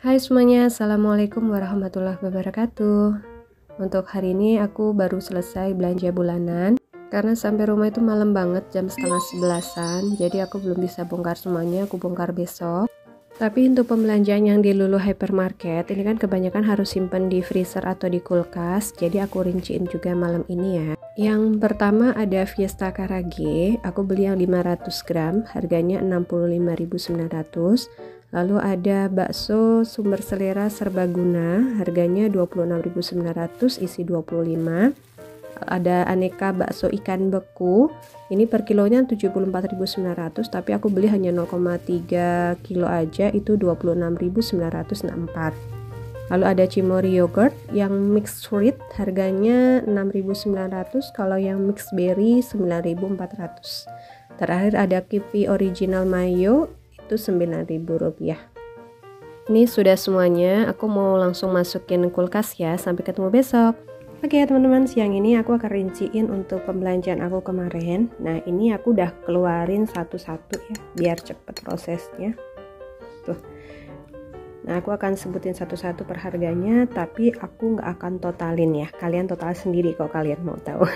Hai semuanya, Assalamualaikum warahmatullahi wabarakatuh. Untuk hari ini aku baru selesai belanja bulanan. Karena sampai rumah itu malam banget, jam 10:30-an. Jadi aku belum bisa bongkar semuanya, aku bongkar besok. Tapi untuk pembelanjaan yang di Lulu Hypermarket, ini kan kebanyakan harus simpen di freezer atau di kulkas. Jadi aku rinciin juga malam ini ya. Yang pertama ada Fiesta Karage, aku beli yang 500 gram, harganya 65.900. Lalu ada bakso sumber selera serbaguna, harganya 26.900 isi 25. Ada aneka bakso ikan beku, ini per kilonya 74.900, tapi aku beli hanya 0,3 kilo aja, itu 26.964. Lalu ada Cimory yogurt yang mixed fruit, harganya 6.900, kalau yang mixed berry 9.400. Terakhir ada Kui Pi original mayo, 9.000 rupiah. Ini sudah semuanya, aku mau langsung masukin kulkas ya, sampai ketemu besok. Oke teman-teman, siang ini aku akan rinciin untuk pembelanjaan aku kemarin. Nah ini aku udah keluarin satu-satu ya, biar cepet prosesnya tuh. Nah aku akan sebutin satu-satu per harganya, tapi aku nggak akan totalin ya, kalian total sendiri kalau kalian mau tahu.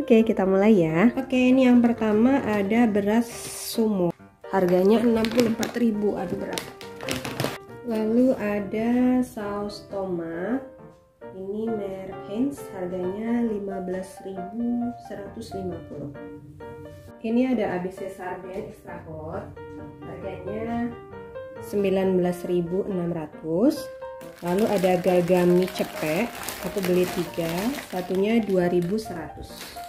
Oke kita mulai ya. Oke ini yang pertama ada beras sumo, harganya 64.000, aduh berat. Lalu ada saus tomat, ini Merkens, harganya 15.150. Ini ada ABC Sardin extra hot, harganya 19.600. Lalu ada galgami cepek, aku beli 3, satunya 2.100.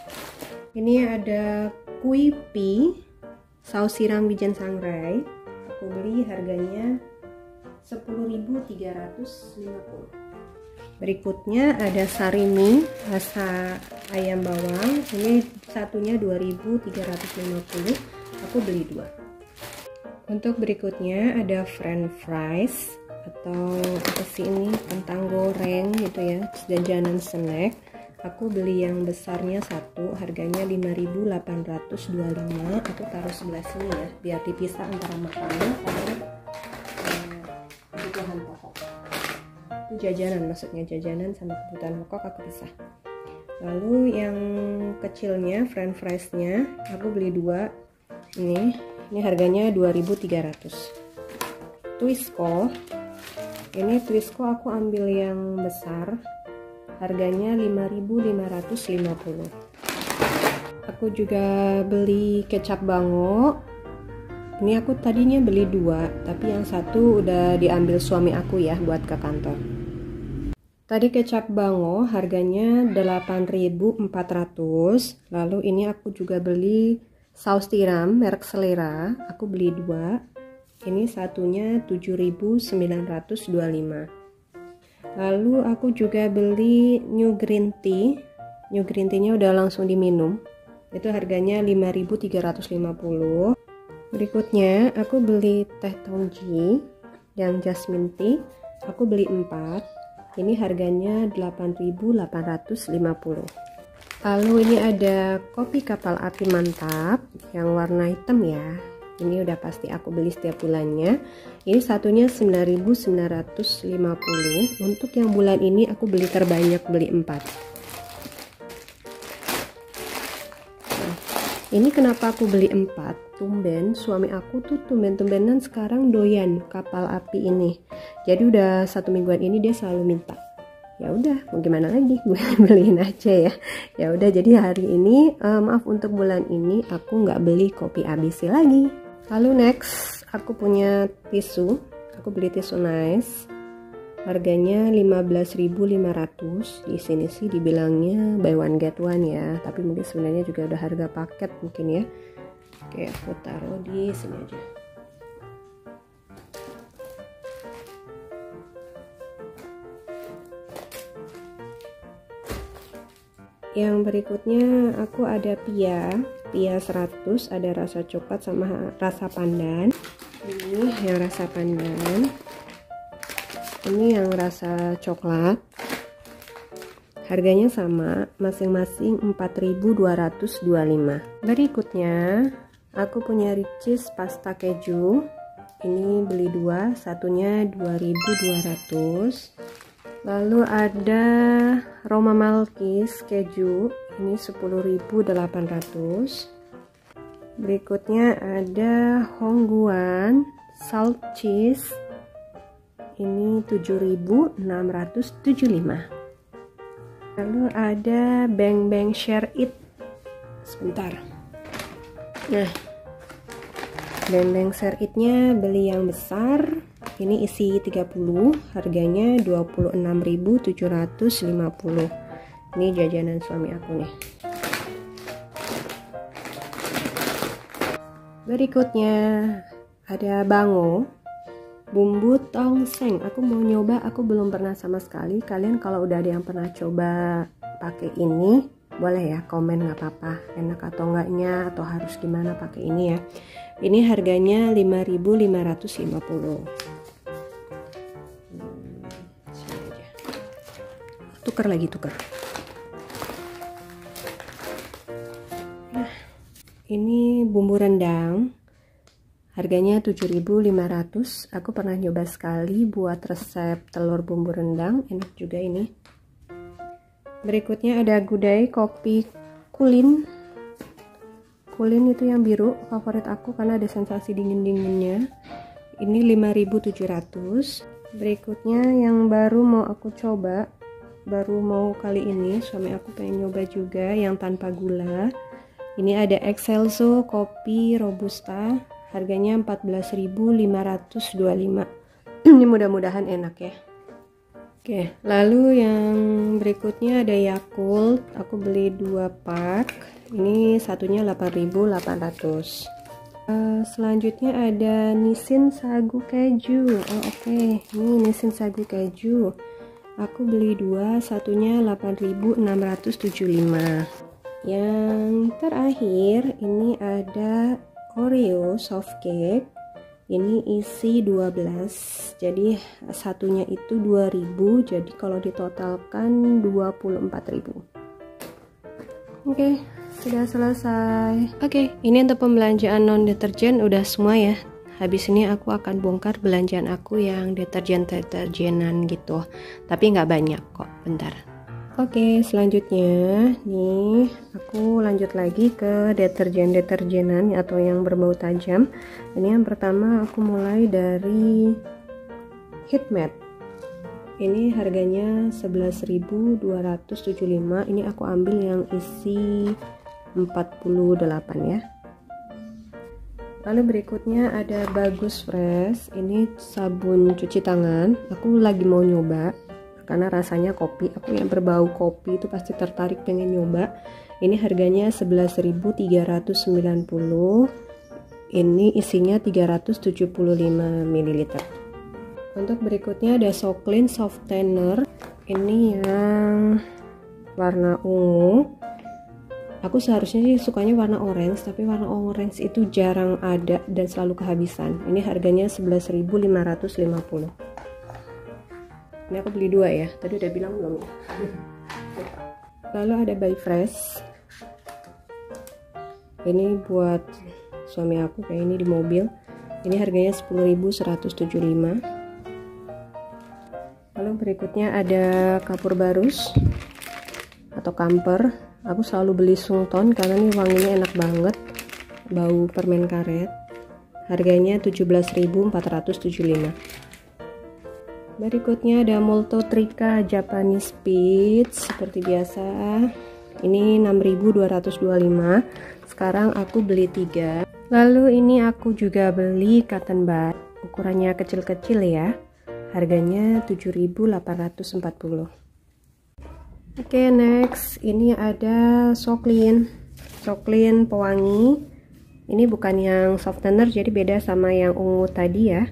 Ini ada Kui Pi saus siram wijen sangrai, aku beli harganya 10.350. berikutnya ada sarimi rasa ayam bawang, ini satunya 2.350, aku beli 2. Untuk berikutnya ada french fries atau apa sih ini, kentang goreng gitu ya, jajanan snack, aku beli yang besarnya 1, harganya 5.825. Aku taruh sebelah sini ya, biar dipisah antara makanan sama kebutuhan pokok. Itu jajanan, maksudnya jajanan sama kebutuhan pokok aku pisah. Lalu yang kecilnya french friesnya aku beli 2. Ini harganya 2.300. Twiskoe, ini Twiskoe aku ambil yang besar, harganya 5.550. Aku juga beli kecap bango, ini aku tadinya beli 2, tapi yang 1 udah diambil suami aku ya buat ke kantor. Tadi kecap bango harganya 8.400. lalu ini aku juga beli saus tiram merek selera, aku beli 2, ini satunya 7.925. Lalu aku juga beli New Green Tea, New Green Tea-nya udah langsung diminum, itu harganya 5.350. Berikutnya aku beli Teh Tongji yang Jasmine Tea, aku beli 4, ini harganya 8.850. Lalu ini ada kopi kapal api mantap yang warna hitam ya, ini udah pasti aku beli setiap bulannya, ini satunya 9.950. untuk yang bulan ini aku beli terbanyak, beli 4. Nah, ini kenapa aku beli 4, tumben suami aku tuh tumben-tumbenan sekarang doyan kapal api ini, jadi udah 1 mingguan ini dia selalu minta. Ya udah mau gimana lagi, gue beliin aja ya. Ya udah, jadi hari ini maaf untuk bulan ini aku nggak beli kopi ABC lagi. Lalu next aku punya tisu, aku beli tisu nice, harganya 15.500. di sini sih dibilangnya buy one get one ya, tapi mungkin sebenarnya juga udah harga paket mungkin ya. Oke aku taruh di sini aja. Yang berikutnya aku ada pia 100, ada rasa coklat sama rasa pandan, ini yang rasa pandan, ini yang rasa coklat, harganya sama masing-masing 4.225. berikutnya aku punya Ritz pasta keju, Ini beli dua, satunya 2.200. Lalu ada Roma Malkis keju, ini 10.800. Berikutnya ada Hongguan salt cheese, ini 7.675. Lalu ada Beng-beng share it. Sebentar. Nah, Beng-beng share it-nya beli yang besar, ini isi 30, harganya 26.750. ini jajanan suami aku nih. Berikutnya ada bango bumbu tongseng, aku mau nyoba, aku belum pernah sama sekali. Kalian kalau udah ada yang pernah coba pakai ini, boleh ya komen, nggak apa-apa, enak atau enggaknya atau harus gimana pakai ini ya. Ini harganya 5.550. Sini aja. Tuker lagi. Nah, ini bumbu rendang, harganya 7.500. Aku pernah nyoba sekali buat resep telur bumbu rendang, enak juga ini. Berikutnya ada Good Day kopi kulin. Kulin itu yang biru, favorit aku karena ada sensasi dingin-dinginnya. Ini 5.700. Berikutnya yang baru mau aku coba, baru mau kali ini, suami aku pengen nyoba juga yang tanpa gula. Ini ada Excelso kopi robusta, harganya 14.525. Ini mudah-mudahan enak ya. Oke, lalu yang berikutnya ada Yakult, aku beli 2 pak. Ini satunya 8.800. Selanjutnya ada nisin sagu keju. Oke. Ini nisin sagu keju, aku beli 2, satunya 8.675. Yang terakhir ini ada Oreo Soft Cake, ini isi 12, jadi satunya itu 2.000, jadi kalau ditotalkan 24.000. Oke. Sudah selesai. Oke, ini untuk pembelanjaan non deterjen udah semua ya. Habis ini aku akan bongkar belanjaan aku yang deterjen-deterjenan gitu, tapi nggak banyak kok, bentar. Oke, selanjutnya nih aku lanjut lagi ke deterjen-deterjenan atau yang berbau tajam. Ini yang pertama aku mulai dari Hitmate. Ini harganya 11.275. Ini aku ambil yang isi 48 ya. Lalu berikutnya ada Bagus Fresh. Ini sabun cuci tangan, aku lagi mau nyoba karena rasanya kopi. Aku yang berbau kopi itu pasti tertarik pengen nyoba. Ini harganya 11.390. Ini isinya 375 ml. Untuk berikutnya ada SoKlin Soft Tanner, ini yang warna ungu. Aku seharusnya sih sukanya warna orange, tapi warna orange itu jarang ada dan selalu kehabisan. Ini harganya 11.550. Ini aku beli 2 ya, tadi udah bilang belum ya. Lalu ada By Fresh, ini buat suami aku kayak ini di mobil. Ini harganya 10.175. Lalu berikutnya ada Kapur Barus atau Kamper. Aku selalu beli Sungton karena ini wanginya enak banget, bau permen karet. Harganya 17.475. Berikutnya ada Molto Trika Japanese Peach seperti biasa. Ini 6.225. Sekarang aku beli 3. Lalu ini aku juga beli cotton bud, ukurannya kecil-kecil ya. Harganya 7.840. Oke, next ini ada SoKlin. SoKlin pewangi. Ini bukan yang soft tanner, jadi beda sama yang ungu tadi ya.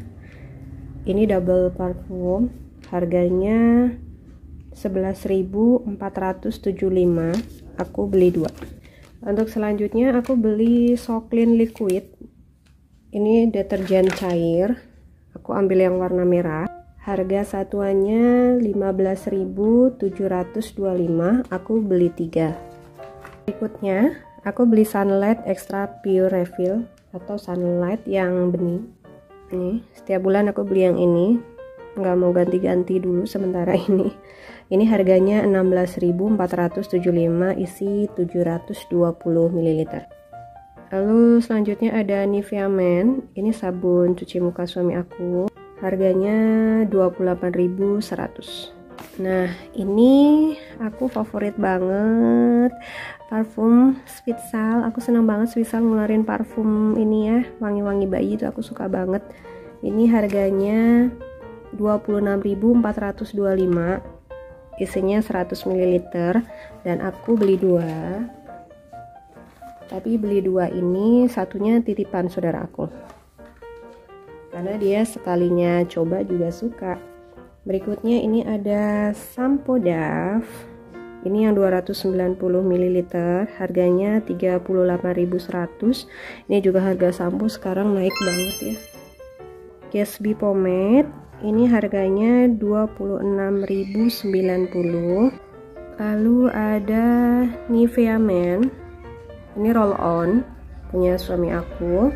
Ini double parfum. Harganya 11.475. Aku beli 2. Untuk selanjutnya aku beli SoKlin liquid. Ini deterjen cair. Aku ambil yang warna merah. Harga satuannya 15.725, aku beli 3. Berikutnya, aku beli Sunlight Extra Pure Refill atau Sunlight yang bening. Nih, setiap bulan aku beli yang ini, nggak mau ganti-ganti dulu sementara ini. Ini harganya 16.475 isi 720 ml. Lalu selanjutnya ada Nivea Men. Ini sabun cuci muka suami aku. Harganya 28.100. Nah, ini aku favorit banget parfum Swissal. Aku senang banget Swissal ngeluarin parfum ini ya, wangi-wangi bayi itu aku suka banget. Ini harganya 26.425. Isinya 100 ml dan aku beli dua. Tapi beli dua ini satunya titipan saudara aku, karena dia sekalinya coba juga suka. Berikutnya ini ada sampo Dove. Ini yang 290 ml, harganya 38.100. Ini juga harga sampo sekarang naik banget ya. Gatsby Pomade. Ini harganya 26.090. Lalu ada Nivea Men. Ini roll on punya suami aku.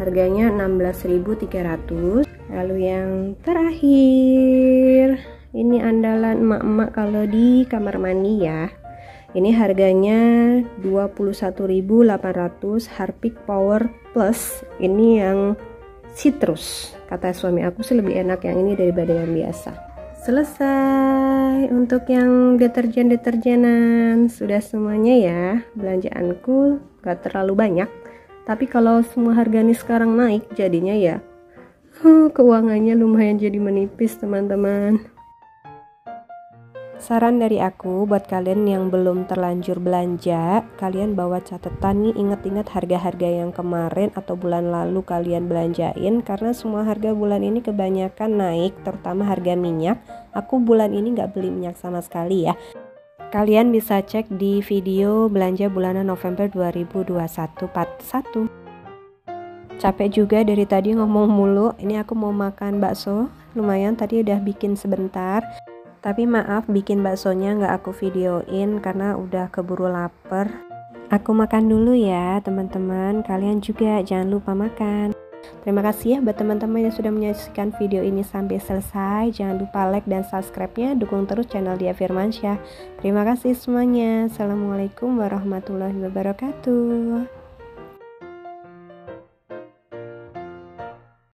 Harganya 16.300. Lalu yang terakhir, ini andalan emak-emak kalau di kamar mandi ya. Ini harganya 21.800, Harpic Power Plus. Ini yang citrus. Kata suami aku sih lebih enak yang ini daripada yang biasa. Selesai untuk yang deterjen-deterjenan. Sudah semuanya ya. Belanjaanku gak terlalu banyak. Tapi kalau semua harganya sekarang naik, jadinya ya keuangannya lumayan jadi menipis teman-teman. Saran dari aku buat kalian yang belum terlanjur belanja, kalian bawa catatan nih, inget-inget harga-harga yang kemarin atau bulan lalu kalian belanjain, karena semua harga bulan ini kebanyakan naik, terutama harga minyak. Aku bulan ini nggak beli minyak sama sekali ya. Kalian bisa cek di video belanja bulanan November 2021 part 1. Capek juga dari tadi ngomong mulu. Ini aku mau makan bakso. Lumayan tadi udah bikin sebentar. Tapi maaf bikin baksonya nggak aku videoin karena udah keburu lapar. Aku makan dulu ya teman-teman. Kalian juga jangan lupa makan. Terima kasih ya buat teman-teman yang sudah menyaksikan video ini sampai selesai. Jangan lupa like dan subscribe-nya, dukung terus channel Dia Firmansyah. Terima kasih semuanya. Assalamualaikum warahmatullahi wabarakatuh.